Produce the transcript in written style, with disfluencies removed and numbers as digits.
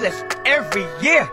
this every year.